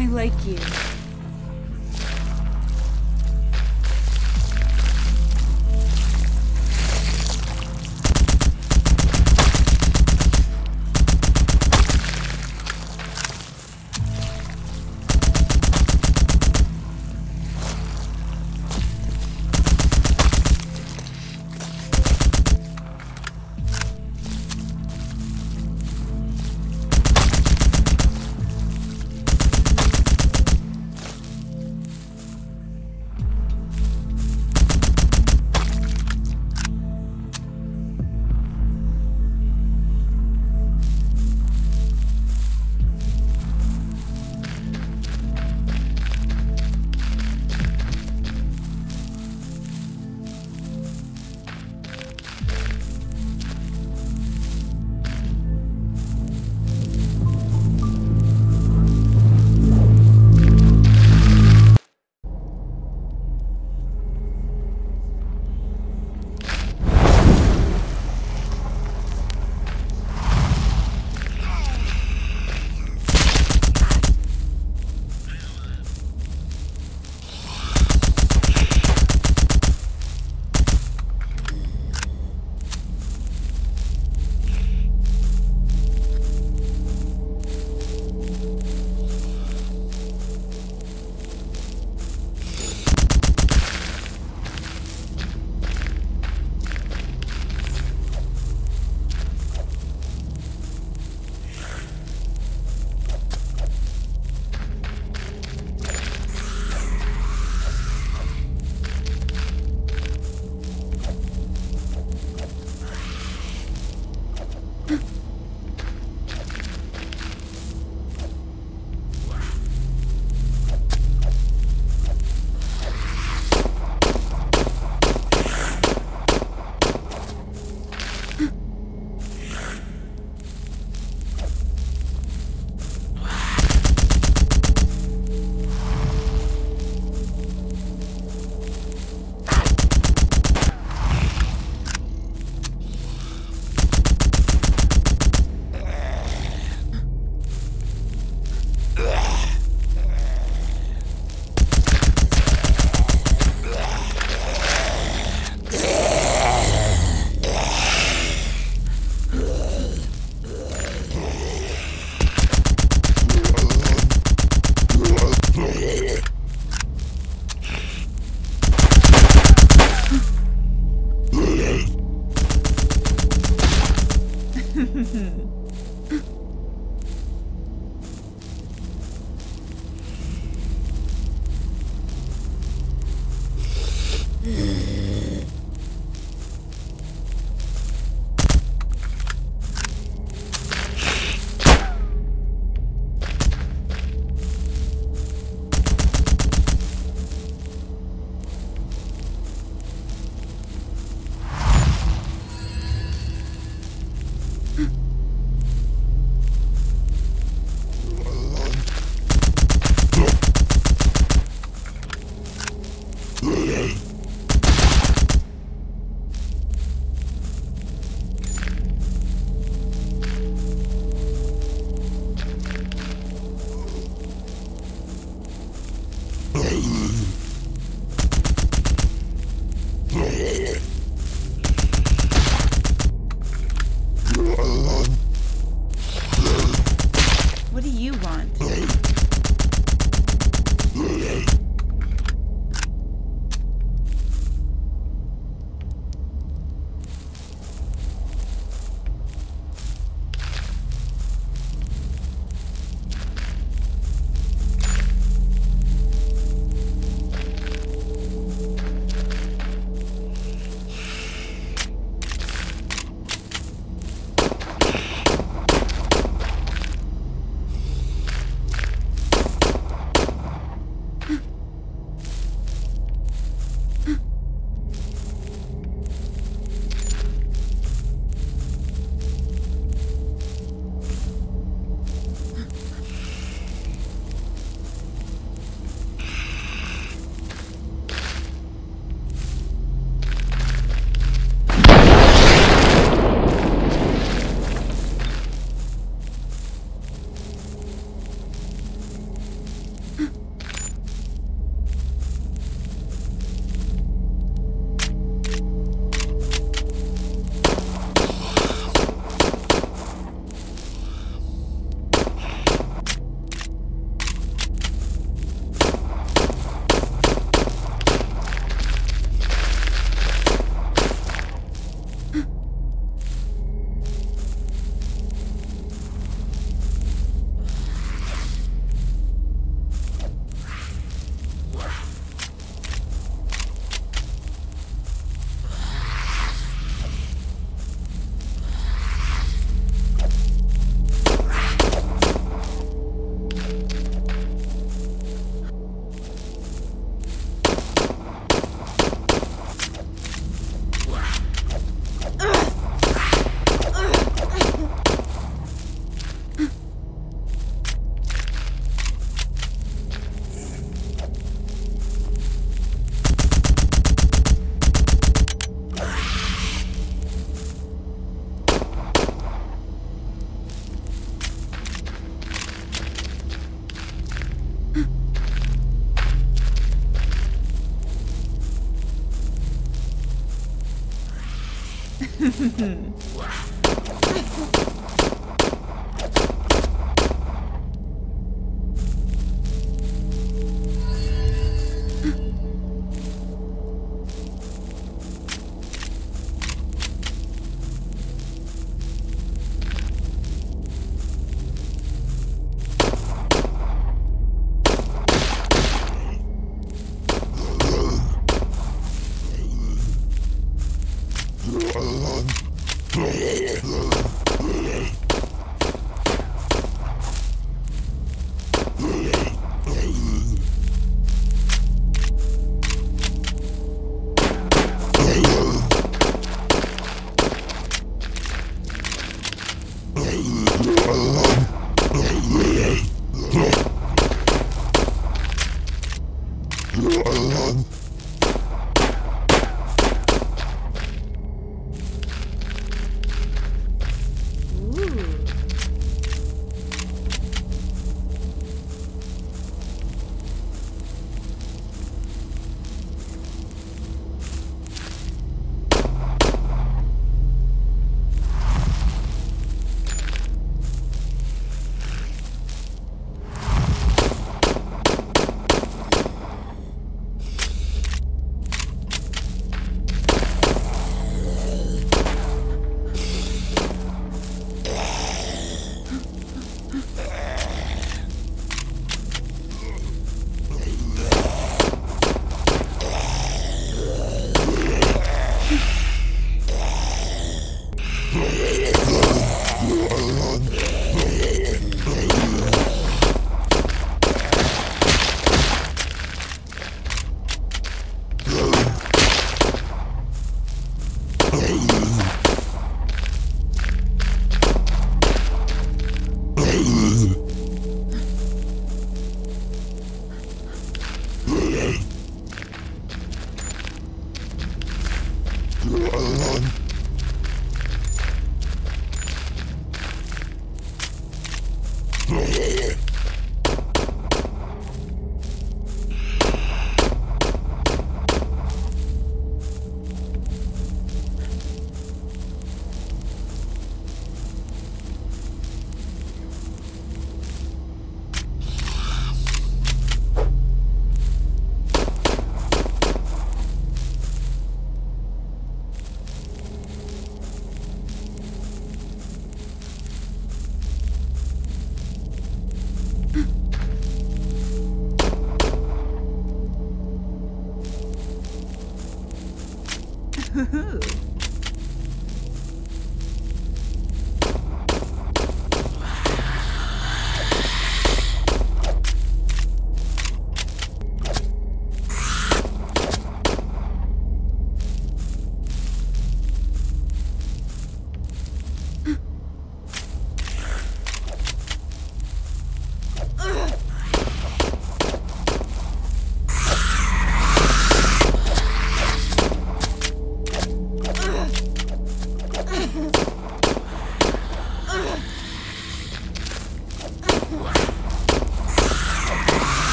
I like you.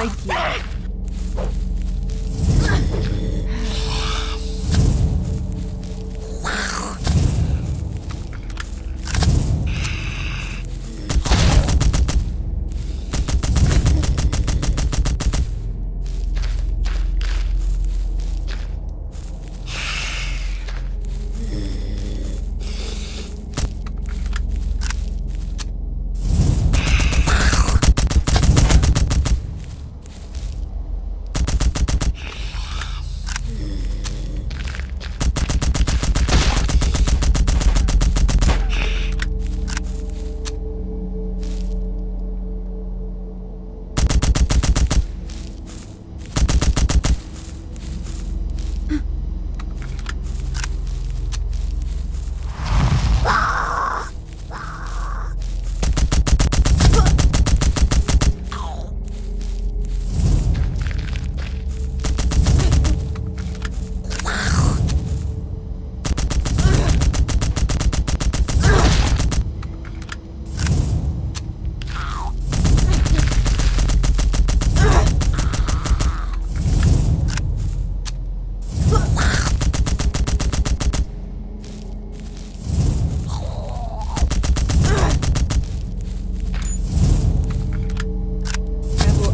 right here.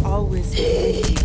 Always.